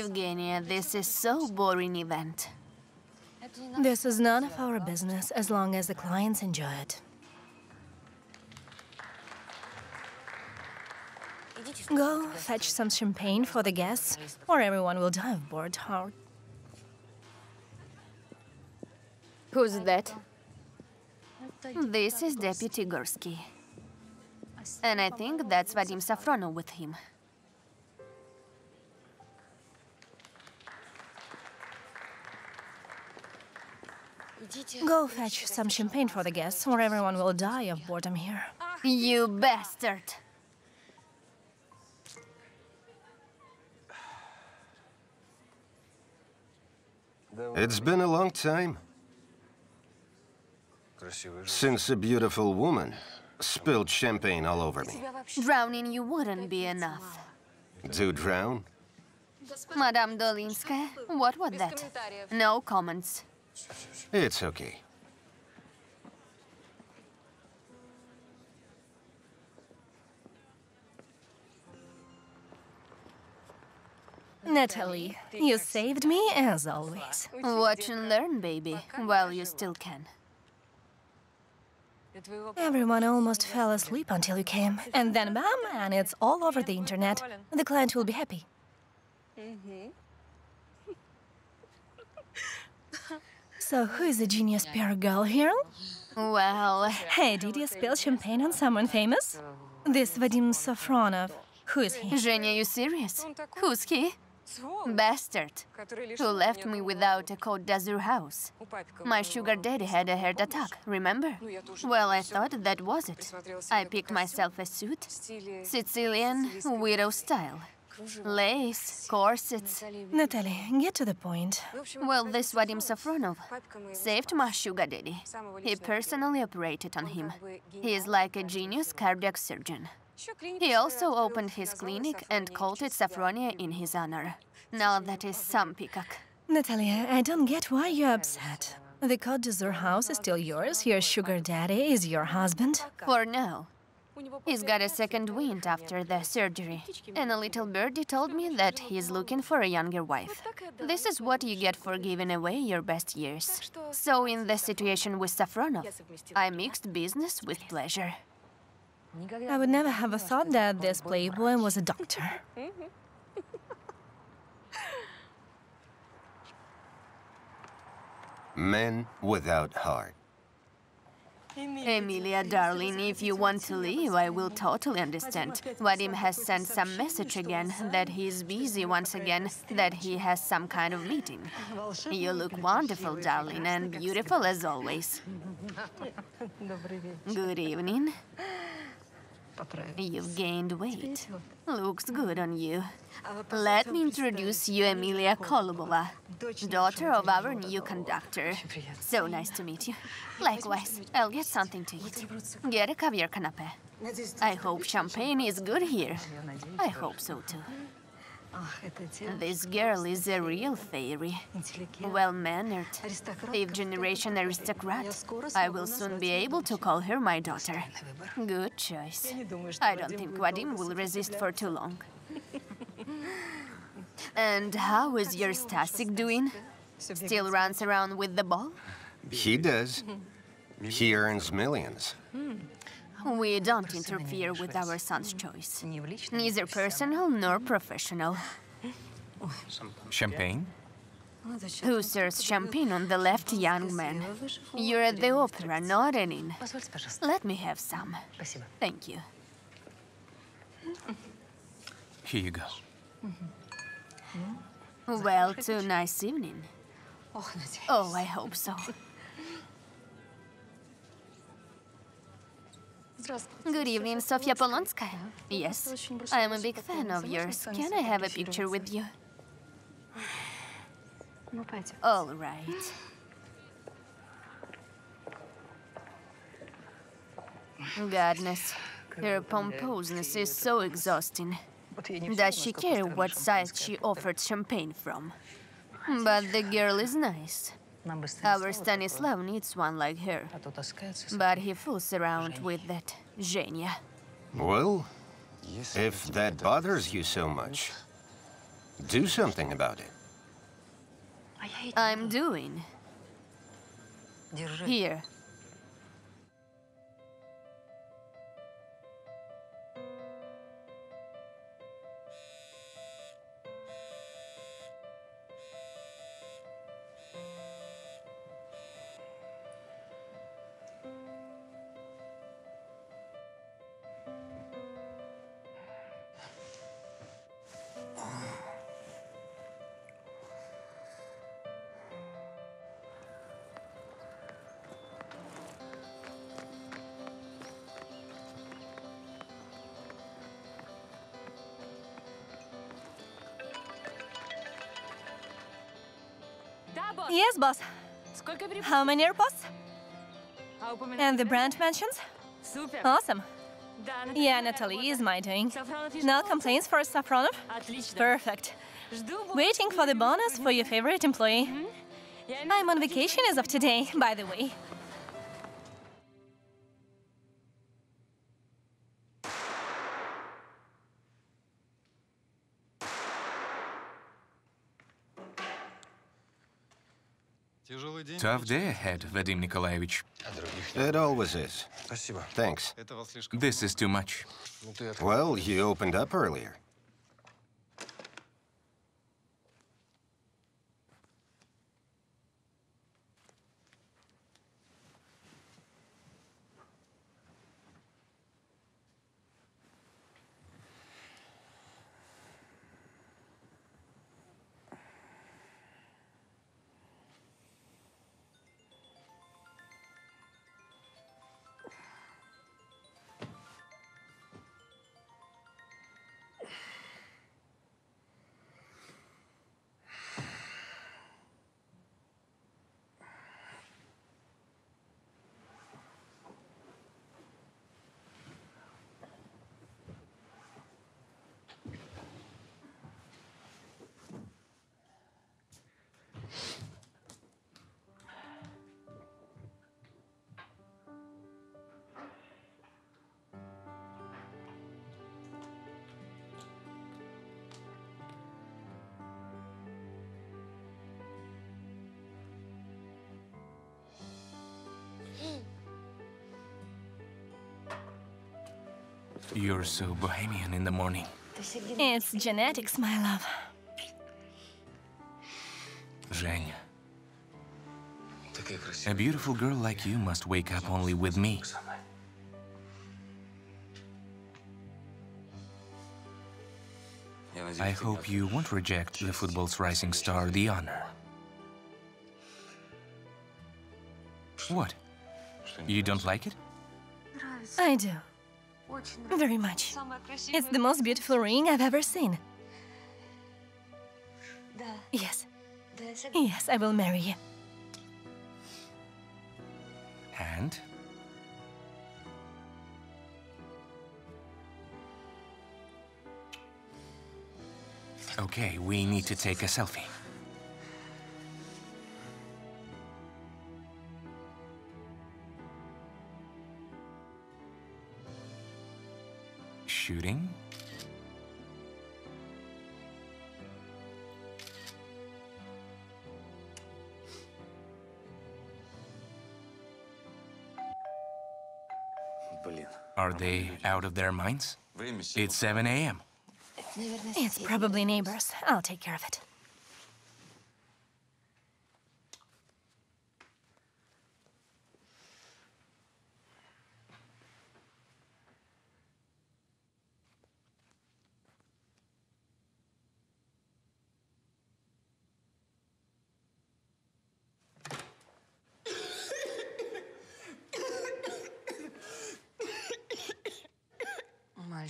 Evgenia, this is so boring event. This is none of our business, as long as the clients enjoy it. Go fetch some champagne for the guests, or everyone will die of bored heart. Who's that? This is Deputy Gorsky. And I think that's Vadim Safronov with him. Go fetch some champagne for the guests, or everyone will die of boredom here. You bastard! It's been a long time since a beautiful woman spilled champagne all over me. Drowning you wouldn't be enough. To drown? Madame Dolinskaya, what was that? No comments. It's okay. Natalie, you saved me as always. Watch and learn, baby, while you still can. Everyone almost fell asleep until you came. And then bam, and it's all over the internet. The client will be happy. So who is the genius PR girl here? Well... Hey, did you spill champagne on someone famous? This Vadim Safronov. Who is he? Zhenya, you serious? Who's he? Bastard, who left me without a Côte d'Azur house. My sugar daddy had a heart attack, remember? Well, I thought that was it. I picked myself a suit, Sicilian widow style. Lace, corsets... Natalie, get to the point. Well, this Vadim Safronov saved my sugar daddy. He personally operated on him. He is like a genius cardiac surgeon. He also opened his clinic and called it Safronia in his honor. Now that is some peacock. Natalia, I don't get why you're upset. The Côte d'Azur house is still yours, your sugar daddy is your husband. For now. He's got a second wind after the surgery. And a little birdie told me that he's looking for a younger wife. This is what you get for giving away your best years. So in the situation with Safronov, I mixed business with pleasure. I would never have thought that this playboy was a doctor. Men without heart. Emilia, darling, if you want to leave, I will totally understand. Vadim has sent some message again, that he's busy once again, that he has some kind of meeting. You look wonderful, darling, and beautiful as always. Good evening. You've gained weight. Looks good on you. Let me introduce you Emilia Kolubova, daughter of our new conductor. So nice to meet you. Likewise, I'll get something to eat. Get a caviar canapé. I hope champagne is good here. I hope so too. This girl is a real fairy, well-mannered, fifth-generation aristocrat. I will soon be able to call her my daughter. Good choice. I don't think Vadim will resist for too long. And how is your Stasik doing? Still runs around with the ball? He does. He earns millions. We don't interfere with our son's choice, neither personal nor professional. Champagne? Who serves champagne on the left, young man? You're at the opera, not an inn. Let me have some. Thank you. Here you go. Well, too nice evening. Oh, I hope so. Good evening, Sofia Polonskaya. Yes, I am a big fan of yours. Can I have a picture with you? All right. Goodness, her pompousness is so exhausting. Does she care what size she offered champagne from? But the girl is nice. Our Stanislav needs one like her, but he fools around with that Zhenya. Well, if that bothers you so much, Do something about it. I'm doing. Here. Yes, boss. How many airpods? And the brand mentions? Awesome. Yeah, Natalie is my doing. No complaints for Safronov? Perfect. Waiting for the bonus for your favorite employee. I'm on vacation as of today, by the way. Tough day ahead, Vadim Nikolaevich. It always is. Thanks. This is too much. Well, you opened up earlier. You're so bohemian in the morning. It's genetics, my love. Zhenya. A beautiful girl like you must wake up only with me. I hope you won't reject the football's rising star the honor. What? You don't like it? I do. Very much. It's the most beautiful ring I've ever seen. Yes. Yes, I will marry you. And? Okay, we need to take a selfie. Shooting. Are they out of their minds? It's 7 a.m. It's probably neighbors. I'll take care of it.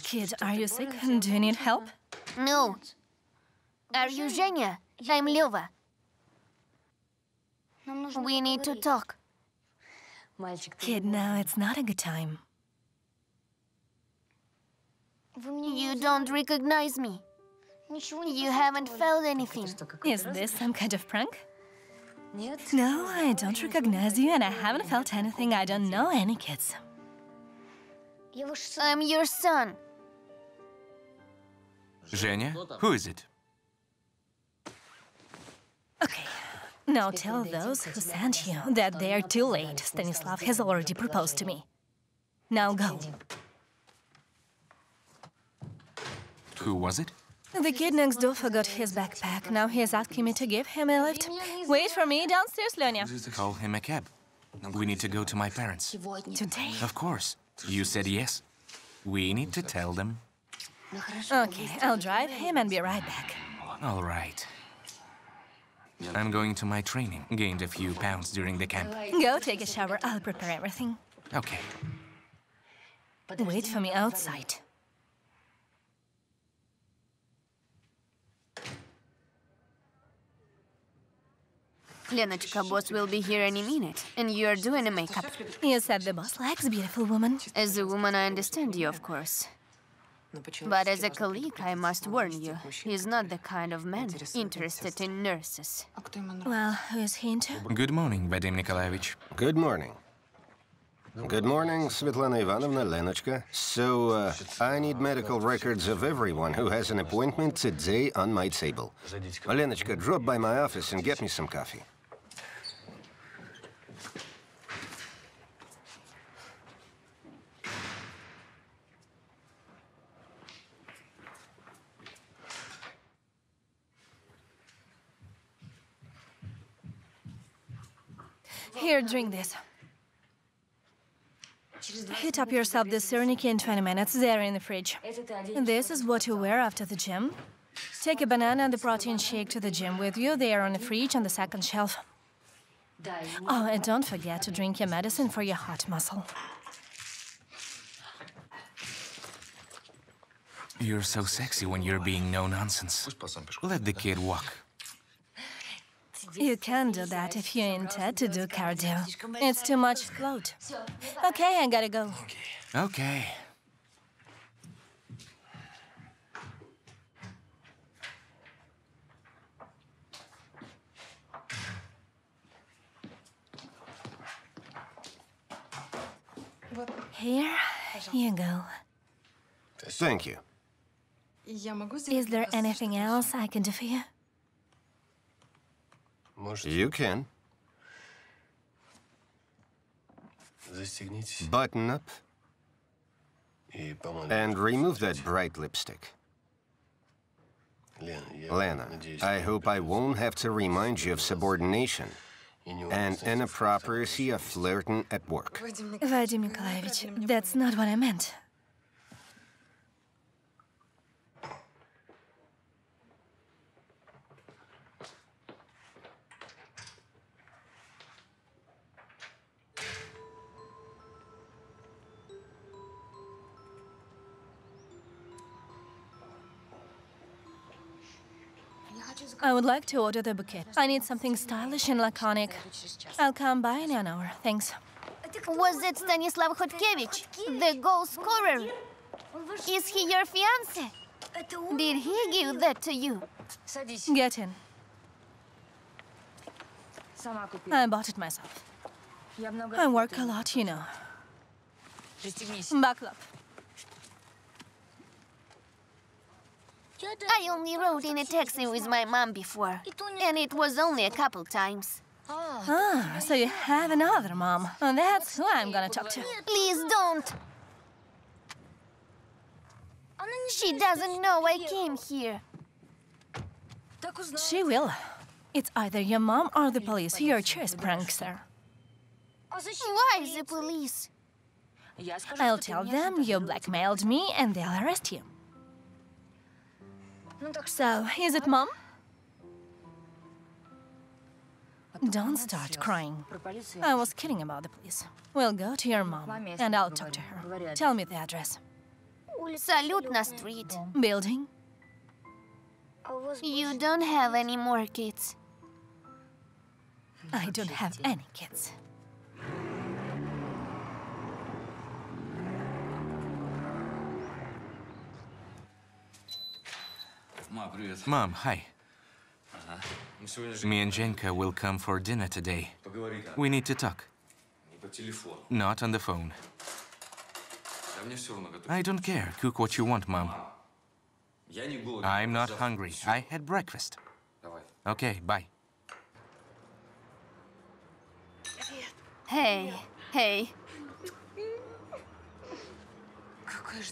Kid, are you sick? Do you need help? No. Are you Zhenya? I'm Lyova. We need to talk. Kid, now it's not a good time. You don't recognize me. You haven't felt anything. Is this some kind of prank? No, I don't recognize you, and I haven't felt anything. I don't know any kids. I'm your son. Zhenya, who is it? Okay. Now tell those who sent you that they are too late. Stanislav has already proposed to me. Now go. Who was it? The kid next door forgot his backpack. Now he is asking me to give him a lift. Wait for me downstairs, Lyonya. Call him a cab. We need to go to my parents. Today? Of course. You said yes. We need to tell them. Okay, I'll drive him and be right back. All right. I'm going to my training. Gained a few pounds during the camp. Go take a shower. I'll prepare everything. Okay. Wait for me outside. Lenotchka, boss will be here any minute, and you're doing a makeup. You said the boss likes beautiful women. As a woman, I understand you, of course. But as a colleague, I must warn you, he's not the kind of man interested in nurses. Well, who is he into? Good morning, Vadim Nikolaevich. Good morning. Good morning, Svetlana Ivanovna, Lenotchka. So, I need medical records of everyone who has an appointment today on my table. Lenotchka, drop by my office and get me some coffee. Here, drink this. Heat up yourself the Serniki in 20 minutes. They're in the fridge. This is what you wear after the gym. Take a banana and a protein shake to the gym with you. They are on the fridge on the second shelf. Oh, and don't forget to drink your medicine for your heart muscle. You're so sexy when you're being no nonsense. Let the kid walk. You can do that if you intend to do cardio. It's too much float. Okay, I gotta go. Okay. Here you go. Thank you. Is there anything else I can do for you? You can. Button up and remove that bright lipstick. Lena, I hope I won't have to remind you of subordination and inappropriacy of flirting at work. Vadim Nikolaevich, that's not what I meant. I would like to order the bouquet. I need something stylish and laconic. I'll come by in an hour. Thanks. Was it Stanislav Hotkevich, the goal scorer? Is he your fiancé? Did he give that to you? Get in. I bought it myself. I work a lot, you know. Buckle up. I only rode in a taxi with my mom before, and it was only a couple times. Ah, so you have another mom. And that's who I'm gonna talk to. Please don't! She doesn't know I came here. She will. It's either your mom or the police. Your choice, prankster. Why the police? I'll tell them you blackmailed me and they'll arrest you. So, is it mom? Don't start crying. I was kidding about the police. We'll go to your mom, and I'll talk to her. Tell me the address. Ulsalutna Street. Building? You don't have any more kids. I don't have any kids. Mom, hi. Me and Zhenka will come for dinner today. We need to talk. Not on the phone. I don't care. Cook what you want, Mom. I'm not hungry. I had breakfast. Okay, bye. Hey.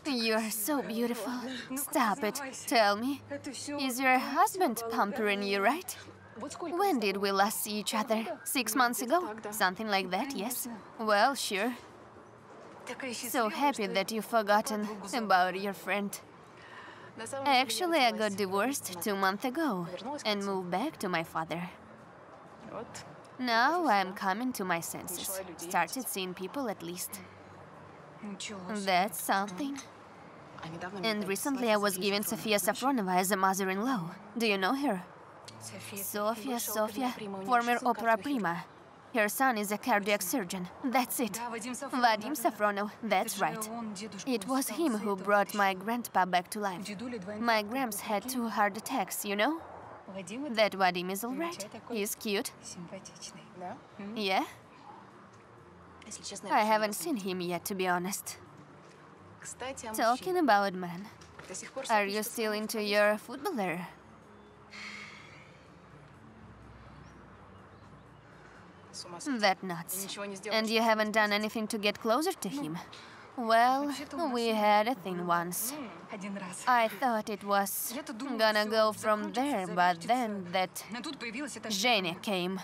You are so beautiful. Stop it. Tell me, is your husband pampering you, right? When did we last see each other? 6 months ago? Something like that, yes? Well, sure. So happy that you've forgotten about your friend. Actually, I got divorced 2 months ago and moved back to my father. Now I'm coming to my senses. Started seeing people at least. That's something. And recently I was given Sofia Safronova as a mother-in-law. Do you know her? Sofia, former opera prima. Her son is a cardiac surgeon. That's it. Vadim Safronov, that's right. It was him who brought my grandpa back to life. My gramps had 2 heart attacks, you know? That Vadim is all right. He's cute. Yeah? I haven't seen him yet, to be honest. Talking about men, are you still into your footballer? That nuts. And you haven't done anything to get closer to him? Well, we had a thing once. I thought it was gonna go from there, but then that Zhenya came.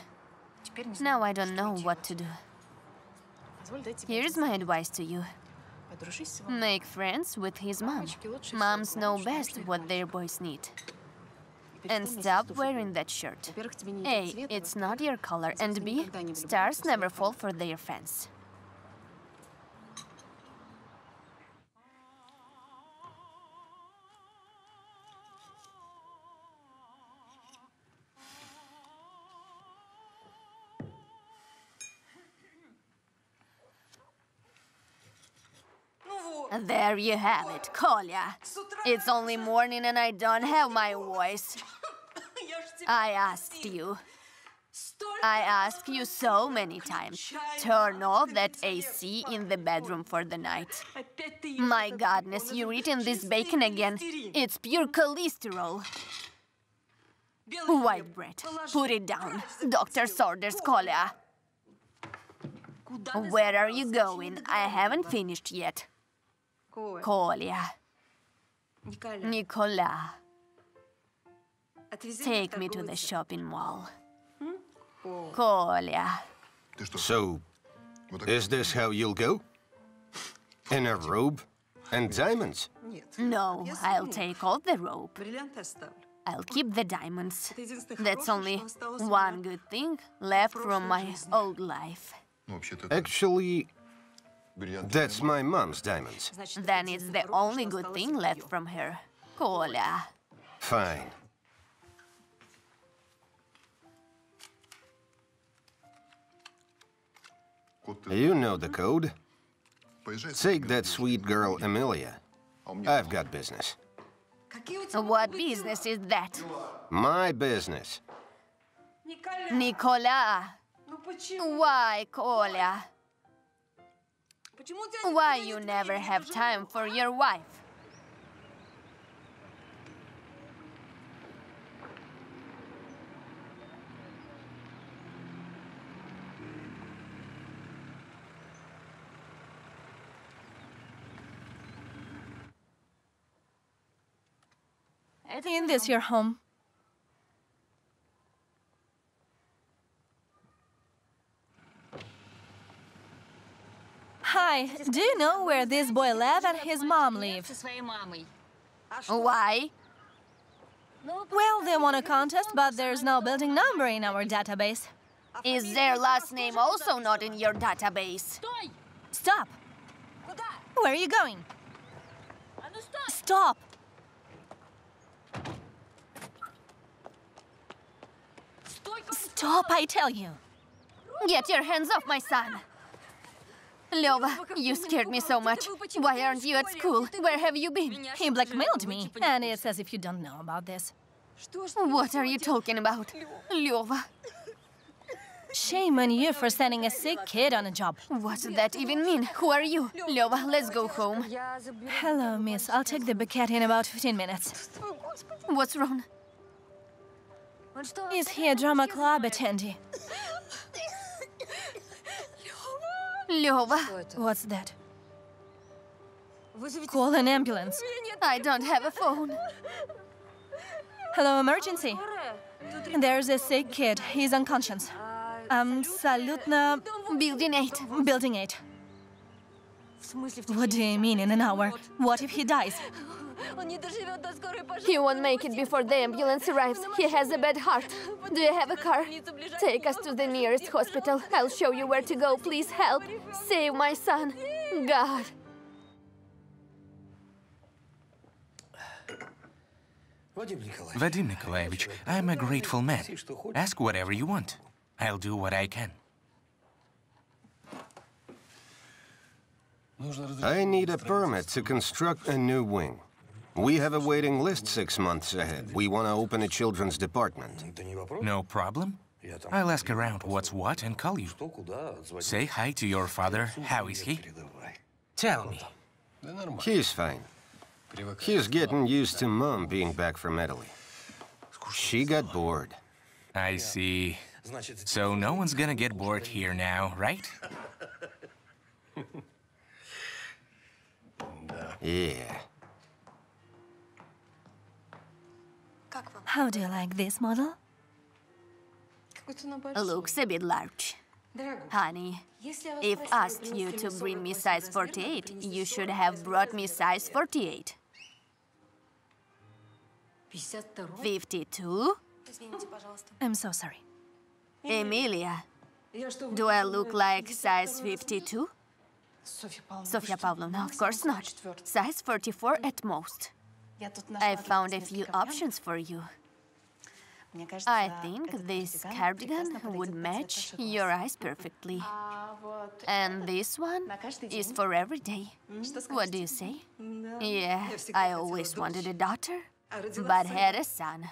Now I don't know what to do. Here's my advice to you. Make friends with his mom. Moms know best what their boys need. And stop wearing that shirt. A, it's not your color, and B, stars never fall for their fans. There you have it, Kolya. It's only morning and I don't have my voice. I asked you so many times. Turn off that AC in the bedroom for the night. My goodness, you're eating this bacon again. It's pure cholesterol. White bread. Put it down. Doctor's orders, Kolya. Where are you going? I haven't finished yet. Kolya. Nicola. Take me to the shopping mall. Kolya. So, is this how you'll go? In a robe and diamonds? No, I'll take off the robe. I'll keep the diamonds. That's only one good thing left from my old life. Actually, that's my mom's diamonds. Then it's the only good thing left from her. Kolya. Fine. You know the code. Take that sweet girl, Emilia. I've got business. What business is that? My business. Nicola. Why, Kolya? Why you never have time for your wife? In this your home? Hi, do you know where this boy lives and his mom lives? Why? Well, they won a contest, but there's no building number in our database. Is their last name also not in your database? Stop! Where are you going? Stop! Stop, I tell you! Get your hands off my son! Lyova, you scared me so much. Why aren't you at school? Where have you been? He blackmailed me, and it's as if you don't know about this. What are you talking about, Lyova? Shame on you for sending a sick kid on a job. What does that even mean? Who are you? Lyova, let's go home. Hello, miss. I'll take the bouquet in about 15 minutes. What's wrong? Is he a drama club attendee? Lyova. What's that? Call an ambulance. I don't have a phone. Hello, emergency. There's a sick kid. He's unconscious. Absolutna. Building 8. Building 8. What do you mean in an hour? What if he dies? He won't make it before the ambulance arrives. He has a bad heart. Do you have a car? Take us to the nearest hospital. I'll show you where to go. Please help. Save my son. God. Vadim Nikolaevich, I'm a grateful man. Ask whatever you want. I'll do what I can. I need a permit to construct a new wing. We have a waiting list 6 months ahead. We want to open a children's department. No problem. I'll ask around what's what and call you. Say hi to your father. How is he? Tell me. He's fine. He's getting used to Mom being back from Italy. She got bored. I see. So no one's gonna get bored here now, right? Yeah. How do you like this model? Looks a bit large. Honey, if asked you to bring me size 48, you should have brought me size 48. 52? I'm so sorry. Emilia, do I look like size 52? Sofia Pavlovna, of course not. Size 44 at most. I found a few options for you. I think this cardigan would match your eyes perfectly. And this one is for every day. What do you say? Yeah, I always wanted a daughter, but had a son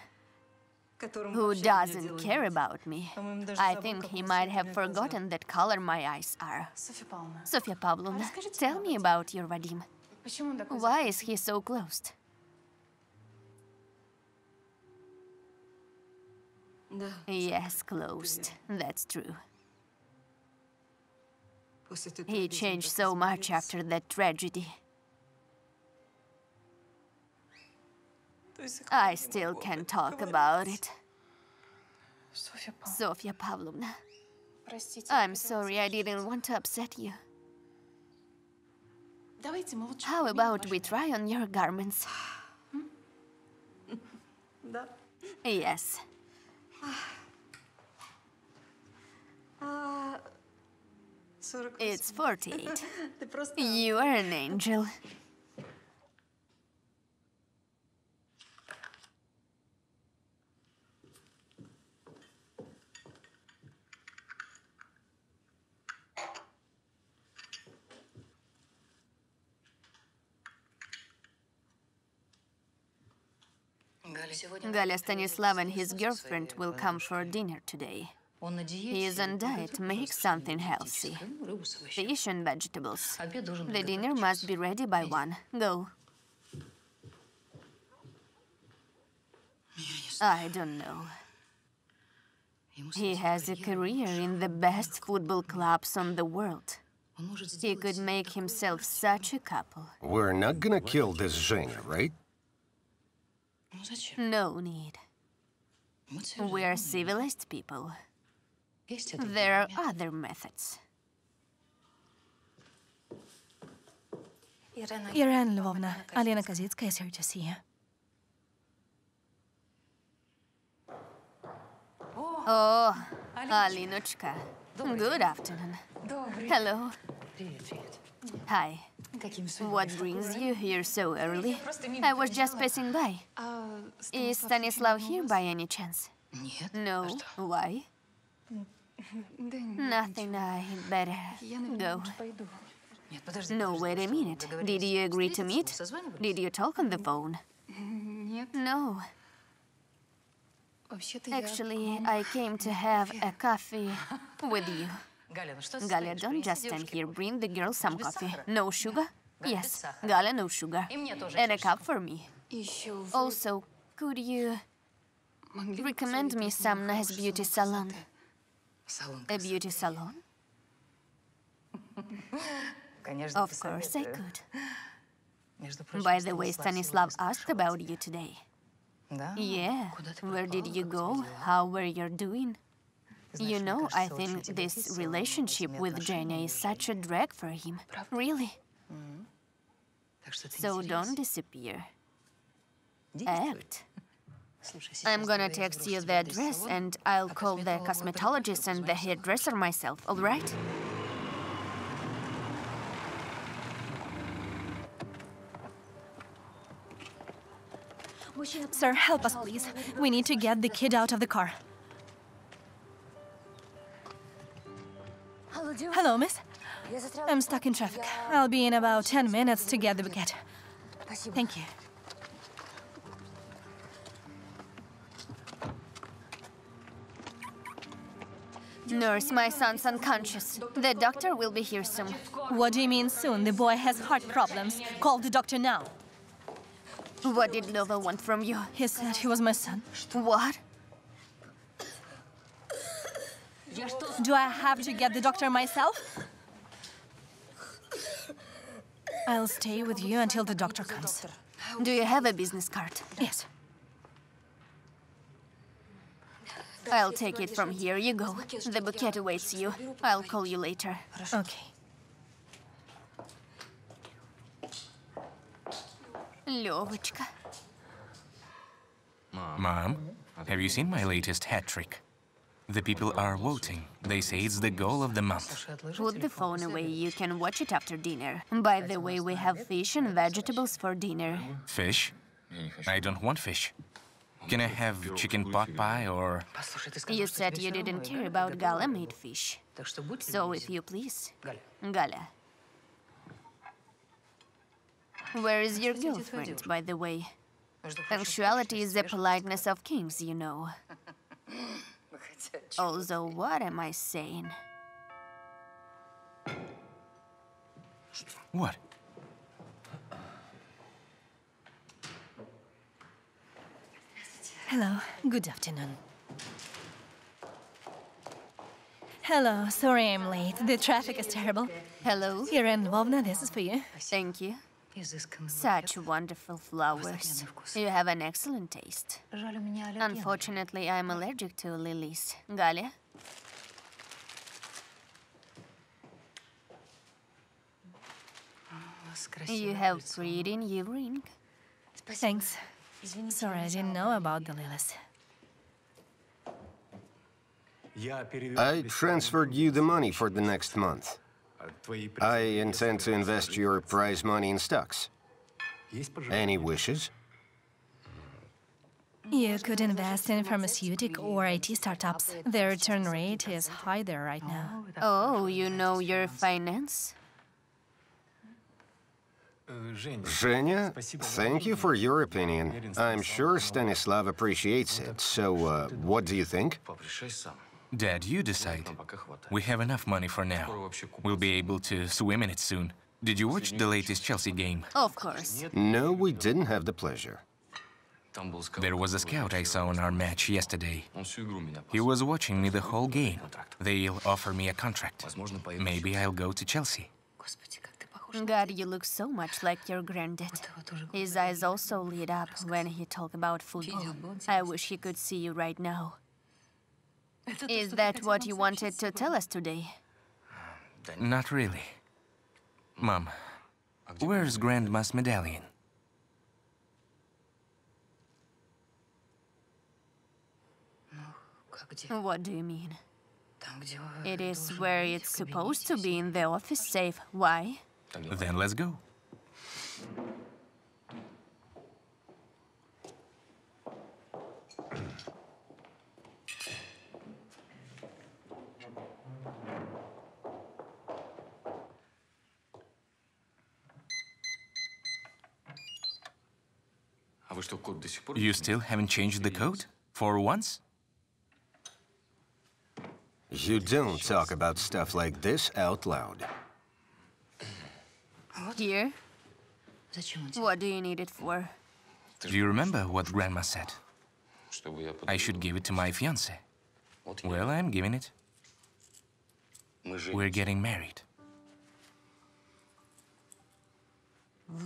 who doesn't care about me. I think he might have forgotten that color my eyes are. Sofia Pavlovna, tell me about your Vadim. Why is he so closed? Yes, closed. That's true. He changed so much after that tragedy. I still can't talk about it. Sofia Pavlovna, I'm sorry, I didn't want to upset you. How about we try on your garments? Yes. It's 48. You are an angel. Galia, Stanislav and his girlfriend will come for dinner today. He is on diet. Make something healthy. Fish and vegetables. The dinner must be ready by 1. Go. I don't know. He has a career in the best football clubs in the world. He could make himself such a couple. We're not gonna kill this Zhenya, right? No need. We're civilized people. There are other methods. Irina Lvovna, Alina Kazitskaya is here to see you. Oh, Alinochka. Good afternoon. Hello. Hi. What brings you here so early? I was just passing by. Is Stanislav here by any chance? No. Why? Nothing, I better go. No, wait a minute. Did you agree to meet? Did you talk on the phone? No. Actually, I came to have a coffee with you. Galia, don't just stand here. Bring the girl some coffee. No sugar? Yes. Galia, no sugar. And a cup for me. Also, could you recommend me some nice beauty salon? A beauty salon? Of course I could. By the way, Stanislav asked about you today. Yeah, where did you go? How were you doing? You know, I think this relationship with Zhenya is such a drag for him, really. So don't disappear. Act. I'm gonna text you the address, and I'll call the cosmetologist and the hairdresser myself, all right? Sir, help us, please. We need to get the kid out of the car. Hello, miss. I'm stuck in traffic. I'll be in about 10 minutes to get the baguette. Thank you. Nurse, my son's unconscious. The doctor will be here soon. What do you mean soon? The boy has heart problems. Call the doctor now. What did Lova want from you? He said he was my son. What? Do I have to get the doctor myself? I'll stay with you until the doctor comes. Do you have a business card? Yes. I'll take it from here. You go. The bouquet awaits you. I'll call you later. Okay. Lyovochka. Mom, have you seen my latest hat trick? The people are voting. They say it's the goal of the month. Put the phone away. You can watch it after dinner. By the way, we have fish and vegetables for dinner. Fish? I don't want fish. Can I have chicken pot pie or... You said you didn't care about Galia made fish. So, if you please, Galia. Where is your girlfriend, by the way? Punctuality is the politeness of kings, you know. Also, what am I saying? What? Hello. Good afternoon. Hello. Sorry I'm late. The traffic is terrible. Hello. Irina Lvovna, this is for you. Thank you. Such wonderful flowers. You have an excellent taste. Unfortunately, I'm allergic to lilies. Galia? You have pretty in your ring. Thanks. Sorry, I didn't know about the lilies. I transferred you the money for the next month. I intend to invest your prize money in stocks. Any wishes? You could invest in pharmaceutical or IT startups. Their return rate is high there right now. Oh, you know your finance? Zhenya, thank you for your opinion. I'm sure Stanislav appreciates it. So, what do you think? Dad, you decide. We have enough money for now. We'll be able to swim in it soon. Did you watch the latest Chelsea game? Of course. No, we didn't have the pleasure. There was a scout I saw on our match yesterday. He was watching me the whole game. They'll offer me a contract. Maybe I'll go to Chelsea. God, you look so much like your granddad. His eyes also lit up when he talked about football. I wish he could see you right now. Is that what you wanted to tell us today? Not really. Mom, where's Grandma's medallion? What do you mean? It is where it's supposed to be, in the office safe. Why? Then let's go. You still haven't changed the code? For once? You don't talk about stuff like this out loud. Here? What do you need it for? Do you remember what Grandma said? I should give it to my fiancé. Well, I'm giving it. We're getting married.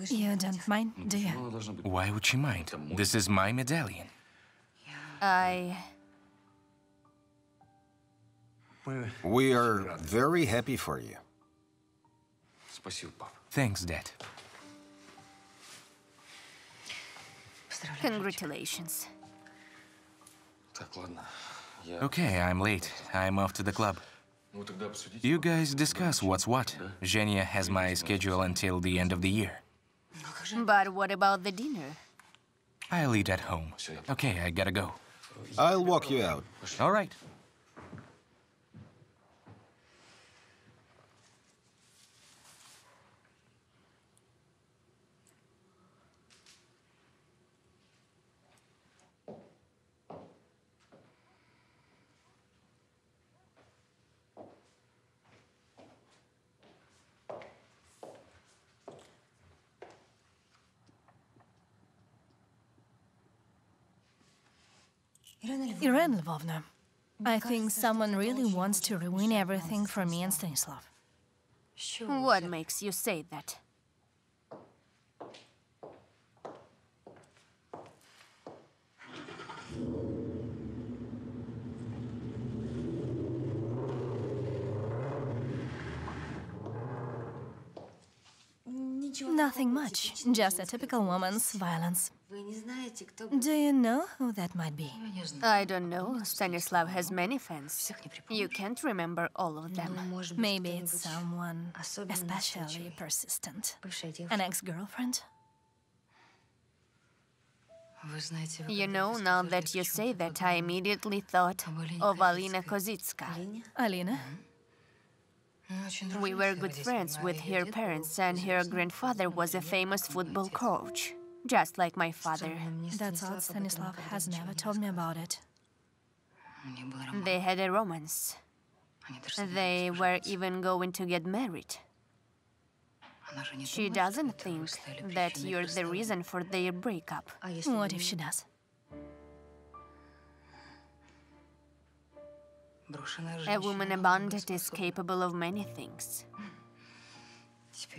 You don't mind, do you? Why would she mind? This is my medallion. We are very happy for you. Thanks, Dad. Congratulations. Okay, I'm late. I'm off to the club. You guys discuss what's what. Zhenya has my schedule until the end of the year. But what about the dinner? I'll eat at home. Okay, I gotta go. I'll walk you out. All right. Irina Lvovna, I think someone really wants to ruin everything for me and Stanislav. What makes you say that? Nothing much, just a typical woman's violence. Do you know who that might be? I don't know. Stanislav has many fans. You can't remember all of them. Maybe it's someone especially persistent. An ex-girlfriend? You know, now that you say that, I immediately thought of Alina Kozitska. Alina? We were good friends with her parents, and her grandfather was a famous football coach. Just like my father. That's all. Stanislav has never told me about it. They had a romance. They were even going to get married. She doesn't think that you're the reason for their breakup. What if she does? A woman abandoned is capable of many things.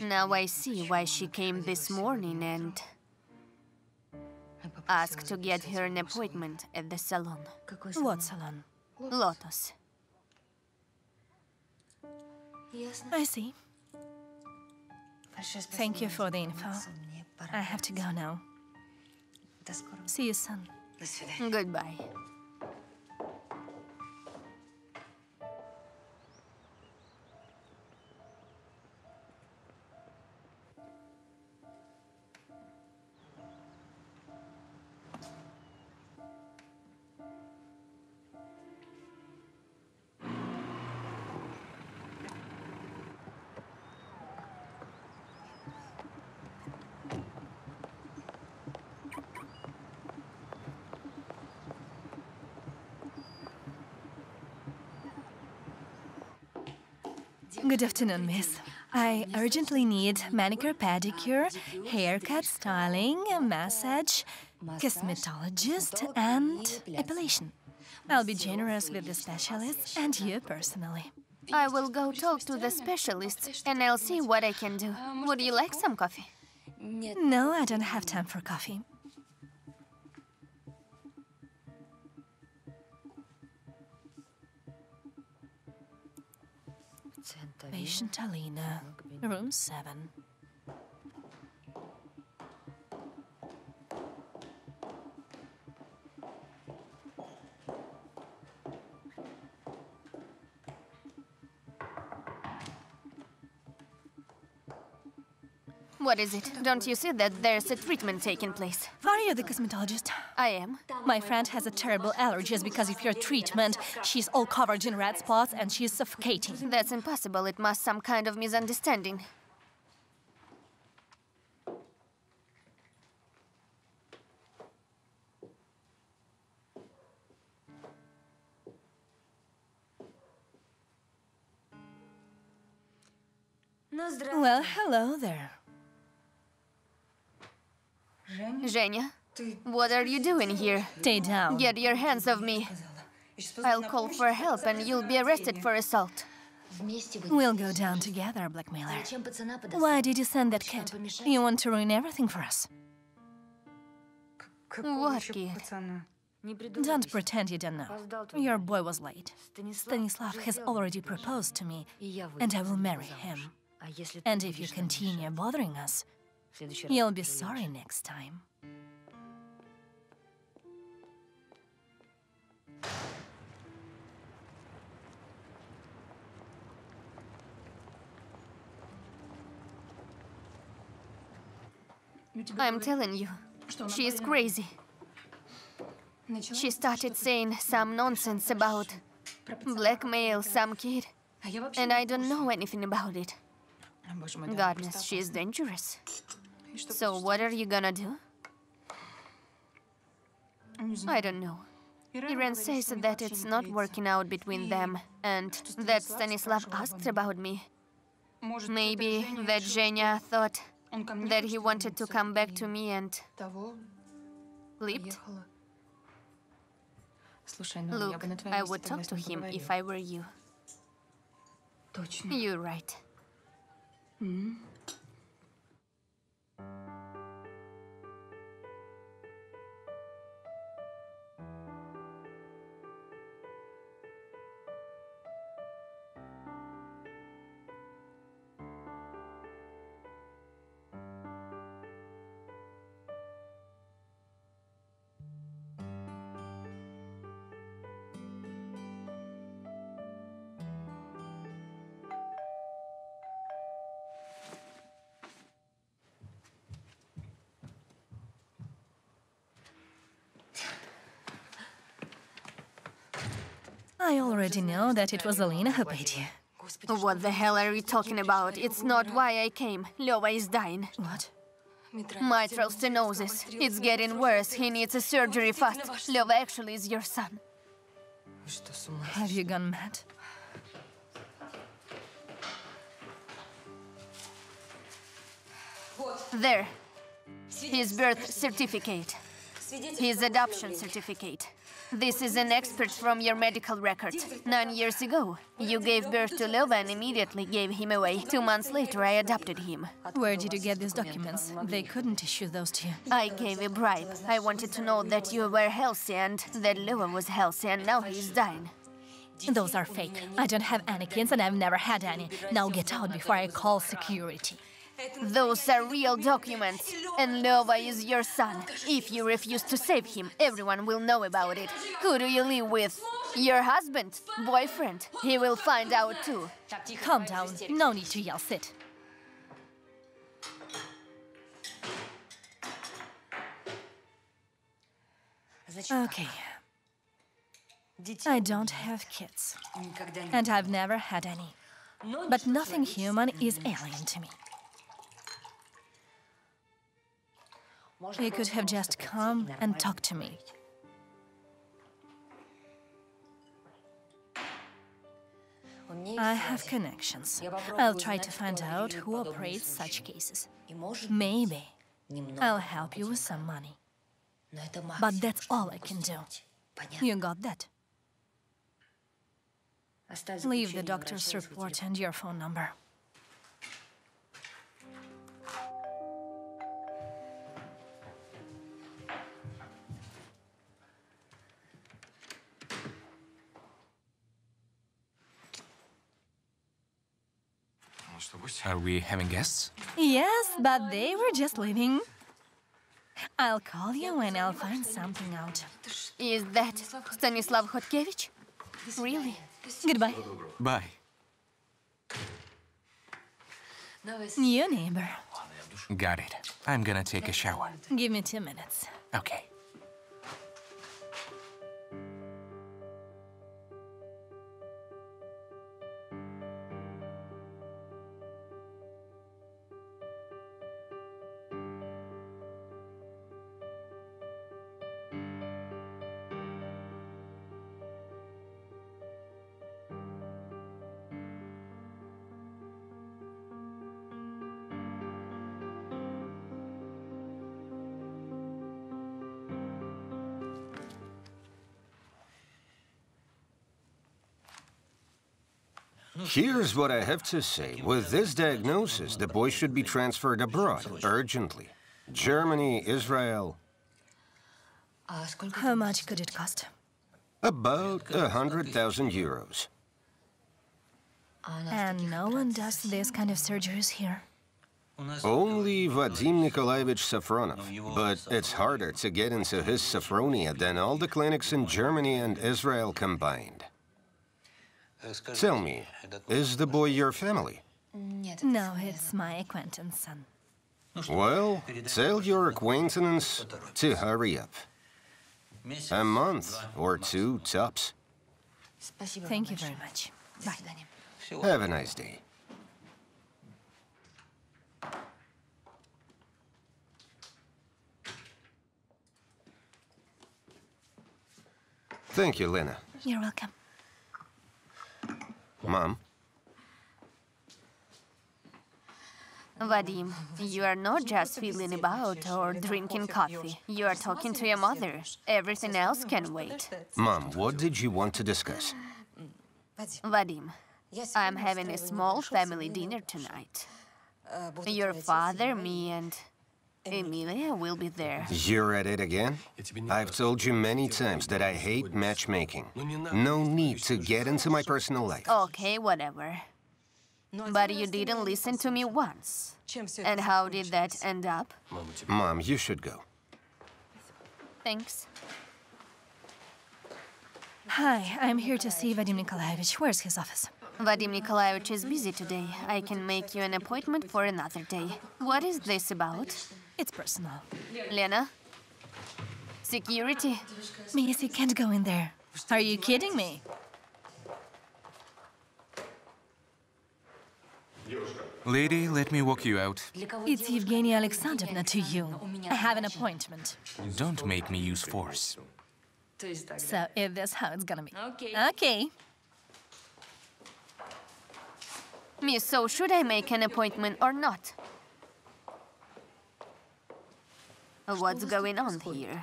Now I see why she came this morning and asked to get her an appointment at the salon. What salon? Lotus. I see. Thank you for the info. I have to go now. See you soon. Goodbye. Good afternoon, miss. I urgently need manicure, pedicure, haircut, styling, massage, cosmetologist, and epilation. I'll be generous with the specialists and you personally. I will go talk to the specialists and I'll see what I can do. Would you like some coffee? No, I don't have time for coffee. Patient Alina, room 7. What is it? Don't you see that there's a treatment taking place? Are you the cosmetologist? I am. My friend has a terrible allergy because of your treatment. She's all covered in red spots and she's suffocating. That's impossible. It must be some kind of misunderstanding. Well, hello there. Zhenya, what are you doing here? Stay down. Get your hands off me. I'll call for help and you'll be arrested for assault. We'll go down together, blackmailer. Why did you send that kid? You want to ruin everything for us? What kid? Don't pretend you don't know. Your boy was late. Stanislav has already proposed to me, and I will marry him. And if you continue bothering us, you'll be sorry next time. I'm telling you, she is crazy. She started saying some nonsense about blackmail some kid, and I don't know anything about it. Goodness, she is dangerous. So what are you gonna do? I don't know. Irene says that it's not working out between them, and that Stanislav asked about me. Maybe that Zhenya thought that he wanted to come back to me and leaped. Look, I would talk to him if I were you. You're right. Mm. I already know that it was Alina who paid you. What the hell are you talking about? It's not why I came. Lyova is dying. What? Mitral stenosis. It's getting worse. He needs a surgery fast. Lyova actually is your son. Have you gone mad? There. His birth certificate. His adoption certificate. This is an excerpt from your medical record. 9 years ago, you gave birth to Lyova and immediately gave him away. 2 months later, I adopted him. Where did you get these documents? They couldn't issue those to you. I gave a bribe. I wanted to know that you were healthy and that Lyova was healthy, and now he's dying. Those are fake. I don't have any kids and I've never had any. Now get out before I call security. Those are real documents, and Lyova is your son. If you refuse to save him, everyone will know about it. Who do you live with? Your husband? Boyfriend? He will find out too. Calm down. No need to yell. Sit. Okay. I don't have kids, and I've never had any. But nothing human is alien to me. You could have just come and talked to me. I have connections. I'll try to find out who operates such cases. Maybe I'll help you with some money. But that's all I can do. You got that? Leave the doctor's report and your phone number. Are we having guests? Yes, but they were just leaving. I'll call you when I'll find something out. Is that Stanislav Hotkevich? Really? Goodbye. Bye. New neighbor. Got it. I'm gonna take a shower. Give me 2 minutes. Okay. Here's what I have to say. With this diagnosis, the boy should be transferred abroad, urgently. Germany, Israel. How much could it cost? About 100,000 euros. And no one does these kind of surgeries here. Only Vadim Nikolaevich Safronov, but it's harder to get into his Safronia than all the clinics in Germany and Israel combined. Tell me, is the boy your family? No, it's my acquaintance son. Well, tell your acquaintance to hurry up. A month or two tops. Thank you very much. Bye. Have a nice day. Thank you, Lena. You're welcome. Mom? Vadim, you are not just fiddling about or drinking coffee. You are talking to your mother. Everything else can wait. Mom, what did you want to discuss? Vadim, I'm having a small family dinner tonight. Your father, me, and Emilia will be there. You're at it again? I've told you many times that I hate matchmaking. No need to get into my personal life. Okay, whatever. But you didn't listen to me once. And how did that end up? Mom, you should go. Thanks. Hi, I'm here to see Vadim Nikolaevich. Where's his office? Vadim Nikolaevich is busy today. I can make you an appointment for another day. What is this about? It's personal. Lena? Security? Miss, you can't go in there. Are you kidding me? Lady, let me walk you out. It's Evgenia Alexandrovna to you. I have an appointment. Don't make me use force. So, is this how it's gonna be? Okay. Miss, so should I make an appointment or not? What's going on here?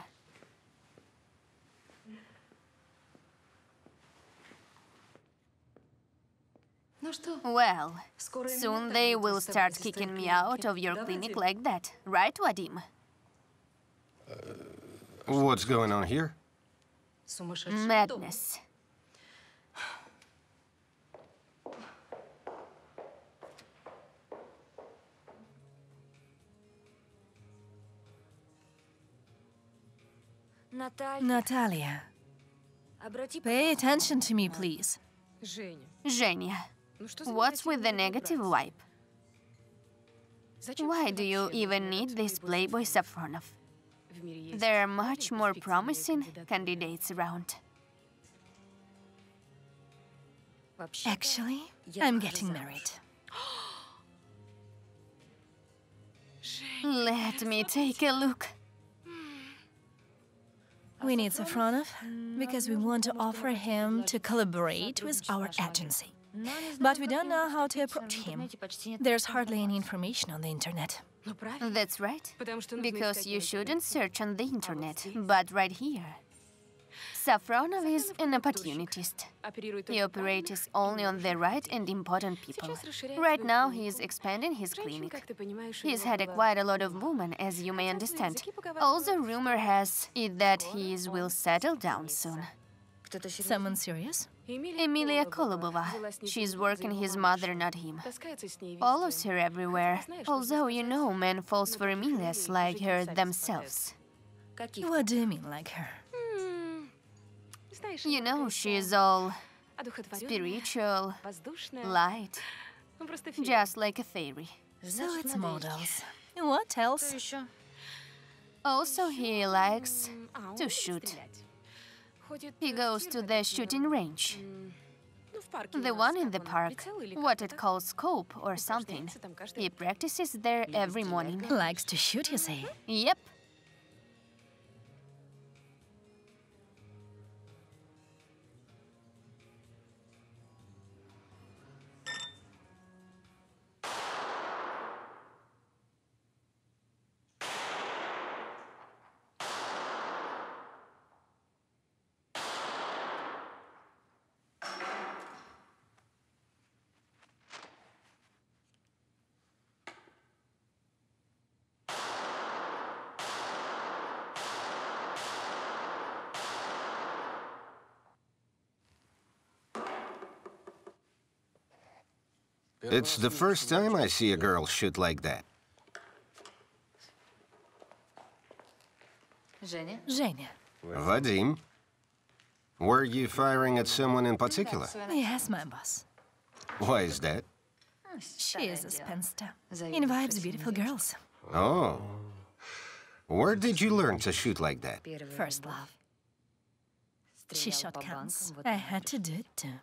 Well, soon they will start kicking me out of your clinic like that, right, Vadim? What's going on here? Madness. Natalia, pay attention to me, please. Zhenya, what's with the negative vibe? Why do you even need this playboy Safronov? There are much more promising candidates around. Actually, I'm getting married. Let me take a look. We need Safronov because we want to offer him to collaborate with our agency. But we don't know how to approach him. There's hardly any information on the internet. That's right, because you shouldn't search on the internet, but right here. Safronov is an opportunist. He operates only on the right and important people. Right now he is expanding his clinic. He's had quite a lot of women, as you may understand. Also, rumor has it that he will settle down soon. Someone serious? Emilia Kolubova. She's working his mother, not him. Follows her everywhere. Although, you know, men fall for Emilias like her themselves. What do you mean, like her? You know, she's all spiritual, light, just like a fairy. So it's models. What else? Also, he likes to shoot. He goes to the shooting range. The one in the park, what it calls scope or something. He practices there every morning. Likes to shoot, you say? Yep. It's the first time I see a girl shoot like that. Zhenya. Vadim, were you firing at someone in particular? Yes, my boss. Why is that? She is a spinster. Invites beautiful girls. Oh. Where did you learn to shoot like that? First love. She shot guns. I had to do it too.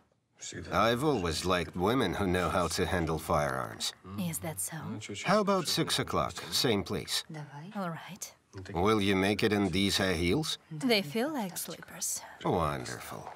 I've always liked women who know how to handle firearms. Is that so? How about 6 o'clock? Same place. All right. Will you make it in these high heels? They feel like slippers. Wonderful.